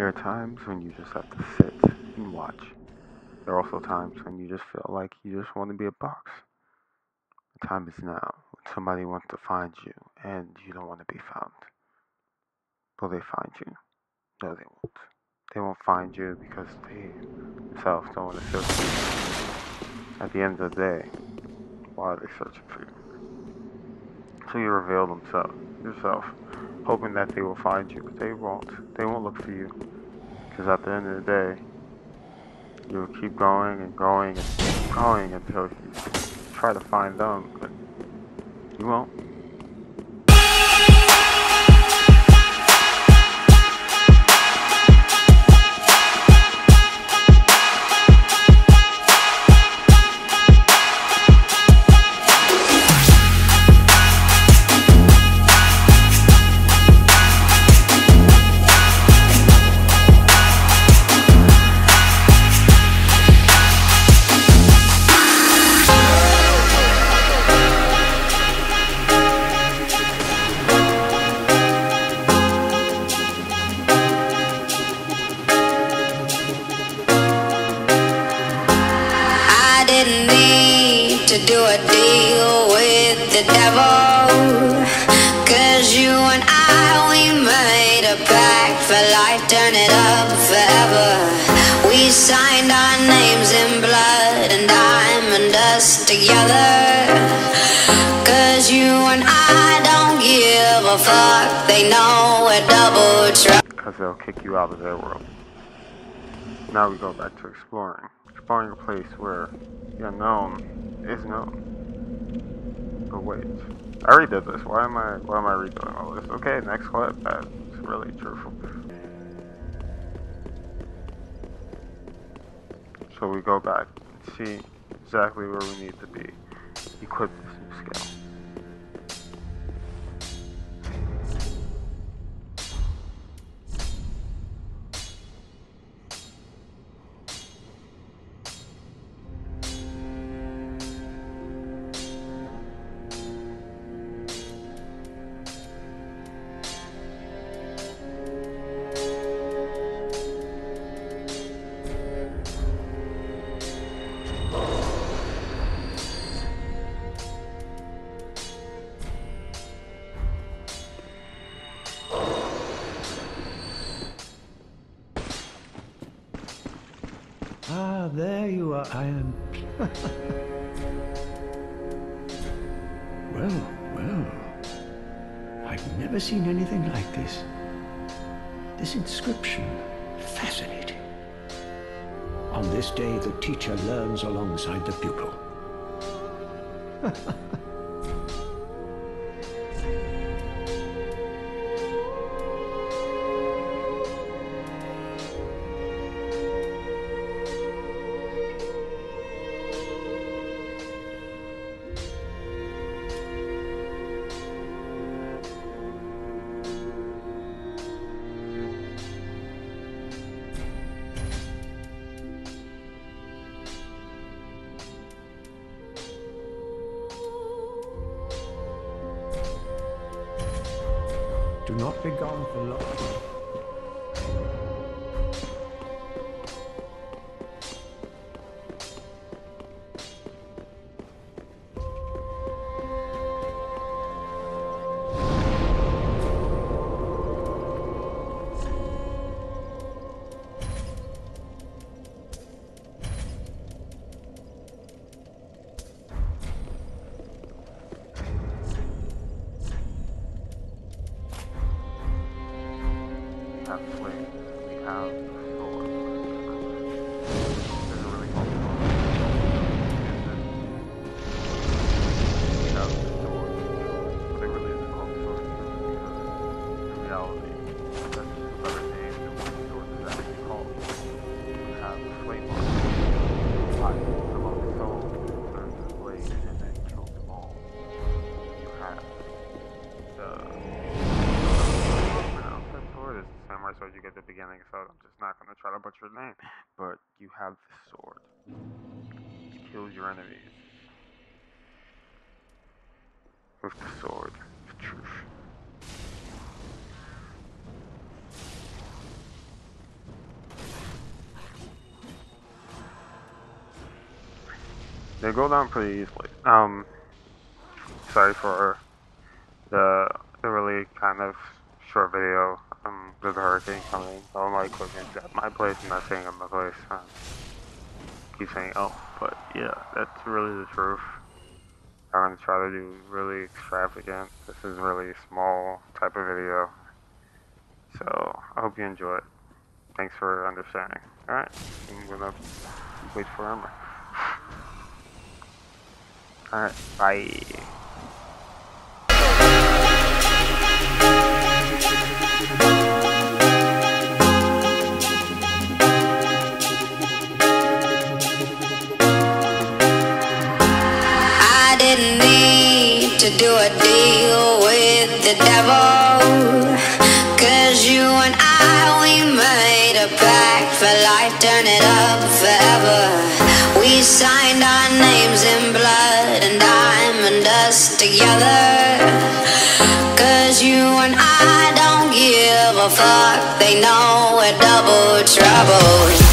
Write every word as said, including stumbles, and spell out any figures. There are times when you just have to sit and watch. There are also times when you just feel like you just want to be a box. The time is now when somebody wants to find you and you don't want to be found. Will they find you? No, they won't. They won't find you because they themselves don't want to search for you. At the end of the day, why are they searching for you? So you reveal themselves, yourself, hoping that they will find you, but they won't. They won't look for you. Because at the end of the day, you'll keep going and going and keep going until you try to find them, but you won't. To do a deal with the devil, cause you and I, we made a pact for life, turn it up forever. We signed our names in blood and diamond dust together, cause you and I don't give a fuck, they know we're double trapped. Cause they'll kick you out of their world. Now we go back to exploring. Exploring a place where the unknown is known. But wait, I already did this. Why am I why am I redoing all this? Okay, next clip. That's really truthful. So we go back and see exactly where we need to be. Equip this new skill. Ah, there you are, Iron. Well, well. I've never seen anything like this. This inscription, fascinating. On this day, the teacher learns alongside the pupil. Do not be gone for long. So I'm just not going to try to butcher your name, but you have the sword. You kill your enemies with the sword of truth. They go down pretty easily. Um, sorry for the, the really kind of short video. Um, there's a hurricane coming. All my equipment's at my place. I'm not saying at my place. I keep saying oh, but yeah, that's really the truth. I'm gonna try to do really extravagant. This is really small type of video. So I hope you enjoy it. Thanks for understanding. All right, I'm gonna wait for armor. All right, bye. I didn't need to do a deal with the devil, 'cause you and I, we made a pact for life, turn it up forever. We signed our names in blood and diamond dust together, 'cause you and I don't give a fuck. They know we're double trouble.